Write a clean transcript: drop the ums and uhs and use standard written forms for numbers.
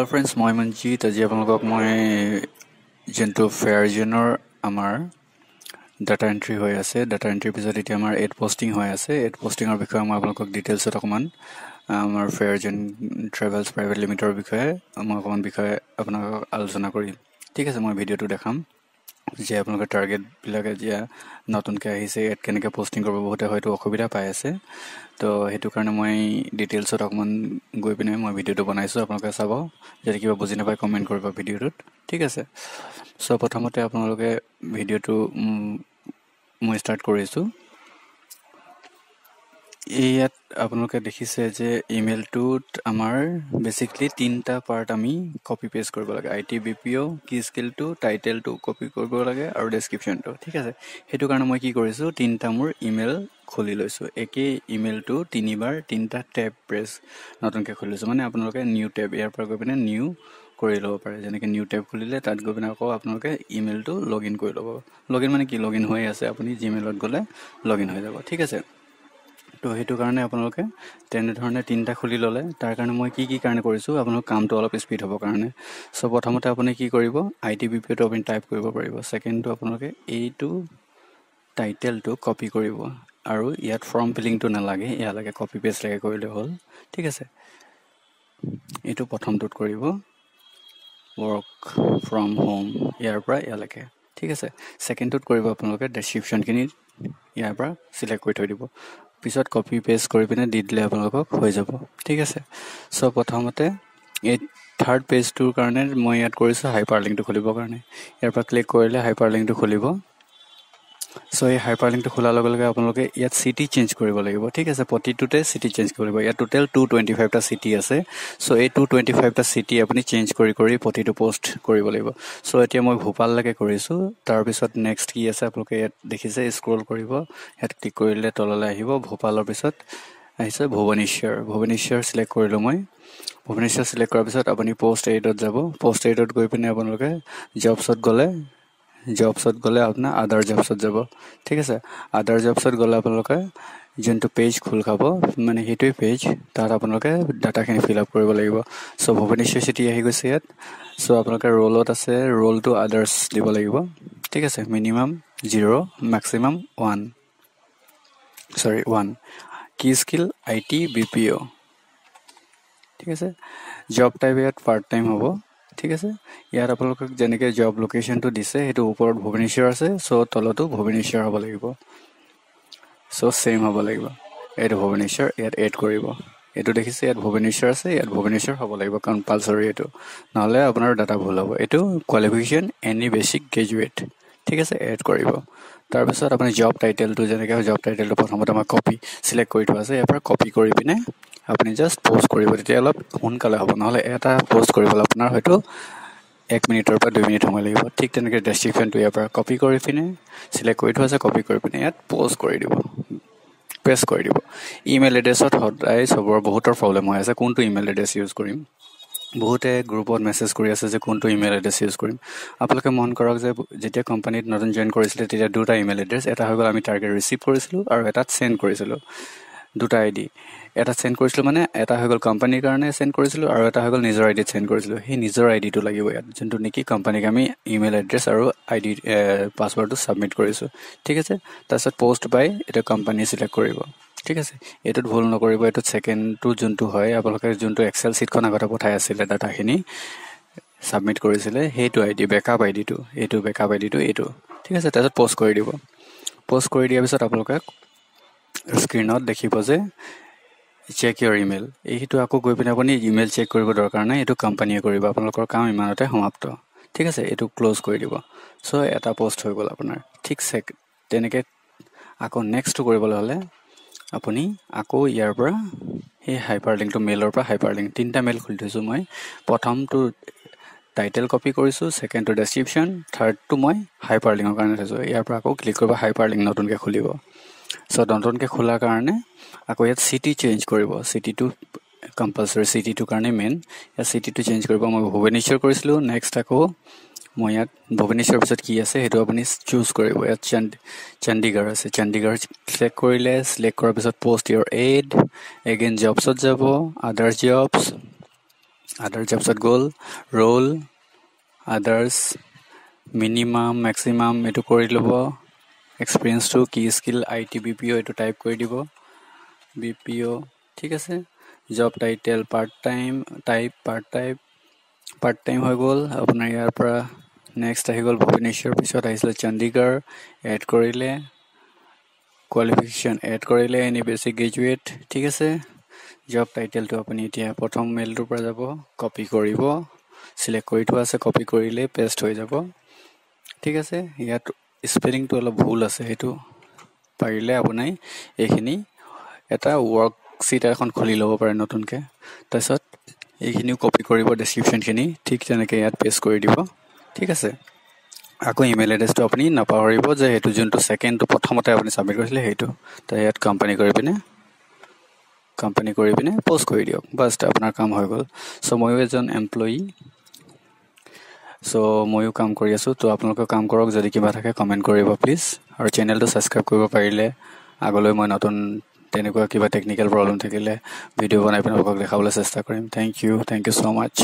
Hello friends मैं मनजीत आज आपलोगक मैं जेंटू फेयर जोनर आमार डाटा एंट्री होय आसे डाटा एंट्री पिছত इति आमार एड पोस्टिंग होय आसे एड पोस्टिंगर बिखय मैं आपलोगक डिटेल्स अकमान आमार फेयर जोन ट्रेवल्स प्राइवेट लिमिटेडर बिखय मैं अकमान बिखय आपनाक आलोचना करिम। ठीक आसे मैं भिडिओ देखाम जे आपलोगक टार्गेट बिलाके जे नतुनके आहिसे एड केनेके पोस्टिंग करब बहुते हयतो असुविधा पाइ आसे तो हेतु कारणे मैं डिटेल्स अकमान गय पिने मैं भिडिओ बनाइसो आपलोगक साबो जदि किबा बुझि नापाय कमेन्ट करबा भिडिओत। ठीक आसे सो प्रथमते आपलोगके भिडिओटु मैं स्टार्ट करिसु। एयात आपलोगके देखिसे जे इमेल टुत आमार बेसिकली तीनटा पार्ट आमी कॉपी पेस्ट करबो लागे आईटी बीपीओ की स्किल टु टाइटल टु कॉपी करबो लागे आरो डिस्क्रिप्शन टु। ठीक आसे हेतु कारण মই কি কৰিছো তিনটা মোৰ ইমেল খুলি লৈছো একে ইমেল টু তিনিবাৰ তিনটা ট্যাব প্ৰেস নতুনকে খুলিছো মানে আপোনালোকে নিউ ট্যাব ইয়াৰ পৰা গৈ পিনে নিউ কৰি লব পাৰে যেনেকে নিউ ট্যাব খুলিলে তাত গৈ পিনে আকৌ আপোনালোকে ইমেল টু লগইন কৰি লব লগইন মানে কি লগইন হৈ আছে আপুনি জিমেইলত গলে লগইন হৈ যাব। ঠিক আছে तो हेतु कारणे आपनलोके तेने धरणे तीनटा खुली लले तार कारणे মই की की कारणे करिसु आपनलोक कामतो अलप स्पीड होबो कारणे सो प्रथमते आपने की करिवो आईटीबीपीओ तो अपन टाइप करिवो परिवो सेकेंड तो आपनलोके ए टू टाइटल तो कॉपी करिवो आरो यात फॉर्म फिलिंग तो ना लागे या लागे कॉपी पेस्ट लागे करिले होल। ठीक আছে এটো প্রথমটোত করিব वर्क फ्रॉम होम ইয়ার পৰা ইয়া লাগে। ঠিক আছে সেকেন্ডটোত কৰিব আপনলোকে ডেসক্ৰিপশন কিনি ইয়াৰ পৰা সিলেক্ট কৰি থৈ দিব पिछत कॉपी पेस्ट कर पिने दि दिले आपनलोक हो जाबो। ठीक आसे सो प्रथमते ए थर्ड पेज टुर कारणे মই ইয়াত কৰিছো হাইপাৰলিংক টু খুলিব কাৰণে ইয়াৰ পৰা ক্লিক কৰিলে হাইপাৰলিংক টু খুলিব সো এই হাইপাৰলিংক টু খোলা লগে লগে আপোনালোকে ইয়াত সিটি চেঞ্জ কৰিব লাগিব। ঠিক আছে প্ৰতিটোতে সিটি চেঞ্জ কৰিব লাগিব ইয়াত টোটাল 225 টা সিটি আছে সো এই 225 টা সিটি আপুনি চেঞ্জ কৰি কৰি প্ৰতিটো পোষ্ট কৰিব লাগিব সো এতিয়া মই ভূপাল লাগে কৰিছো তাৰ পিছত নেক্সট কি আছে আপোনালোকে ইয়াত দেখিছে স্ক্ৰল কৰিব ইয়াত ক্লিক কৰিলে তললৈ আহিব ভূপালৰ পিছত আহিছে ভুবনেশ্বৰ ভুবনেশ্বৰ সিলেক্ট কৰিলো মই ভুবনেশ্বৰ সিলেক্ট কৰাৰ পিছত আপুনি পোষ্ট এডত যাব পোষ্ট এডত গৈ পিনে আপোনালোকে জবছত গলে जॉब्सत गले अपना अदर जॉब्सत যাব। ठीक আছে अदर जॉब्सत গলে আপোনালোকে যেনটো পেজ খুল খাব মানে হেটোই পেজ তাত আপোনালোকে ডাটা খিনি ফিল আপ কৰিব লাগিব সো ভুবনেশ্বৰ চিটি আহি গৈছে ইয়াত সো আপোনালোকে ৰোলত আছে ৰোল টু আদার্স দিব লাগিব। ঠিক আছে মিনিমাম 0 ম্যাক্সিমাম 1 কি স্কিল আইটি বিপিও। ঠিক আছে জব টাইপ ইয়াত পার্ট টাইম হ'ব। ठीक আছে ইয়াৰ আপোনালোকক জেনেকে জব লোকেশন টু দিছে হেতু ওপৰত ভুবনেশ্বৰ আছে সো তলটো ভুবনেশ্বৰ হ'ব লাগিব সো সেম হ'ব লাগিব এটো ভুবনেশ্বৰ ইয়াত এড কৰিব এটো দেখিছে ইয়াত ভুবনেশ্বৰ আছে ইয়াত ভুবনেশ্বৰ হ'ব লাগিব কম্পালসৰি এটো নহলে আপোনাৰ ডাটা ভুল হ'ব এটো কোয়ালিফিকেশন এনি বেসিক গ্ৰেজুৱেট। ঠিক আছে এড কৰিব তাৰ পিছত আপুনি জব টাইটেলটো জেনেকে জব টাইটেলটো প্ৰথমতে মই কপি সিলেক্ট কৰি থোৱা আছে ইয়াৰ পৰা কপি কৰি পিনে अपनी जस्ट पोस्ट करेंगे सोनकाले हम ना एटा पोस्ट कर 1 मिनट पर 2 मिनट समय लगे। ठीक डेस्क्रिप्शन तो कॉपी कर पिने सिलेक्ट कर थोड़ा कॉपी कर पिने इतना पोस्ट कर दी पेस्ट कर दी इमेल एड्रेस सदाय सब बहुत प्रॉब्लम हो कौन तो इमेल एड्रेस यूज करें बहुते ग्रुपत मेसेज कर कौन इमेल एड्रेस यूज करें आपलोके मन करक जब कम्पानी नतुन जॉइन करें दूटा इमेल एड्रेस एट हो गल टारगेट रिसीव कर सेंड कर দুটা আইডি এটা সেন্ড কৰিছিল মানে এটা হৈ গল কোম্পানীৰ কাৰণে সেন্ড কৰিছিল আৰু এটা হৈ গল নিজৰ আইডিত সেন্ড কৰিছিল হে নিজৰ আইডিটো লাগিব ইয়াত যোনটো নেকি কোম্পানীক আমি ইমেল এড্ৰেছ আৰু আইডি পাসওয়াৰ্ডটো সাবমিট কৰিছো। ঠিক আছে তাৰছত পোষ্ট বাই এটা কোম্পানী সিলেক্ট কৰিব। ঠিক আছে এটোত ভুল নকৰিব এটোত সেকেন্ডটো যোনটো হয় আপোনালোকে যোনটো এক্সেল শীটখন আগতে পঠাই আছিল ডাটাখিনি সাবমিট কৰিছিল হেটো আইডি বেকআপ আইডিটো এটো বেকআপ আইডিটো এটো। ঠিক আছে তাৰছত পোষ্ট কৰি দিব পোষ্ট কৰি দিয়াৰ পিছত আপোনালোকে स्क्रीनत देखिबो जे चेक योर इमेल एहितु आको गय पिने आपुनी इमेल चेक करिबो दरकार नै एतु कम्पानीए करिबो आपनलोকৰ কাম ইমানতে সমাপ্ত। ঠিক আছে এতু ক্লোজ কৰি দিব সো এটা পোস্ট হৈ গল আপোনাৰ। ঠিক সেক তেনেকে আকৌ নেক্সট কৰিবলৈ হলে আপুনি আকৌ ইয়াৰ পৰা এই হাইপাৰলিংক টু মেলৰ পৰা হাইপাৰলিংক তিনটা মেল খুলি থৈছো মই প্ৰথমটো टाइटल कॉपी কৰিছো সেকেন্ড টু ডেসক্ৰিপশন থাৰ্ড টু মই হাইপাৰলিংকৰ কাৰণে থৈছো ইয়াৰ পৰা আকৌ ক্লিক কৰিব হাইপারলিংক নতুনকৈ খুলিব सो डॉटन के खोला कारणे आको यात सिटी चेंज करिवो सिटी टू कंपलसरी सिटी टू कारणे मेन या सिटी टू चेंज करिवो মই ভুবনেশ্বৰ কৰিছিলো নেক্সট আকৌ মই ইয়াত ভুবনেশ্বৰ পিছত কি আছে হেতু আপুনি চুজ কৰিব ইয়াত চণ্ডীগড় আছে চণ্ডীগড় সিলেক্ট কৰাৰ পিছত পোষ্ট ইওর এড এগেইন জবছত যাব other jobs other chapter goal, role, others, minimum, maximum, etu kori lobo, experience to key skill, IT BPO etu type kori dibo, BPO, ठीक है, job title, part time हो गोल, अपना यार पर next आही गोल Bhubaneswar पिछोट आइसले Chandigarh, add करी ले, qualification add करी ले, any basic graduate, ठीक है से, job title तो अपनी इतिहास प्रथम mail रूप पर जाबो, copy करी बो, select करी तो आसे copy करी ले, paste हो जाबो, ठीक है से, यार spelling तो अलग भूल आसे है तो, पारी ले अपना ही, एक ही नहीं, ऐता worksheet आखन खोली लोगों पर नोटों के, तसत एक ही न्यू कॉपी करी बो डिस्क्रिप्शन के नहीं ठीक जाने के याद पेस्ट करी दिबो ठीक है आको ईमेल एड्रेस तो अपनी ना पाहरिबो जे हेतु जोंतो सेकेंड तो प्रथमते अपनी सबमिट करसिले हेतु त याद कंपनी करी बिने पोस्ट करी दियो बस अपना काम हो गेल सो मयु एजन एम्प्लॉय सो मयु काम करि आसु तो आपनका काम करक जदि किबा थाके कमेन्ट करिबो प्लीज और चैनल तो सब्सक्राइब करिबो पारिले आगलै म नतुन तेनेको किबा टेक्निकल प्रॉब्लम থাকিলে ভিডিও বনাই আপোনাক দেখাবলৈ চেষ্টা কৰিম थैंक यू सो मच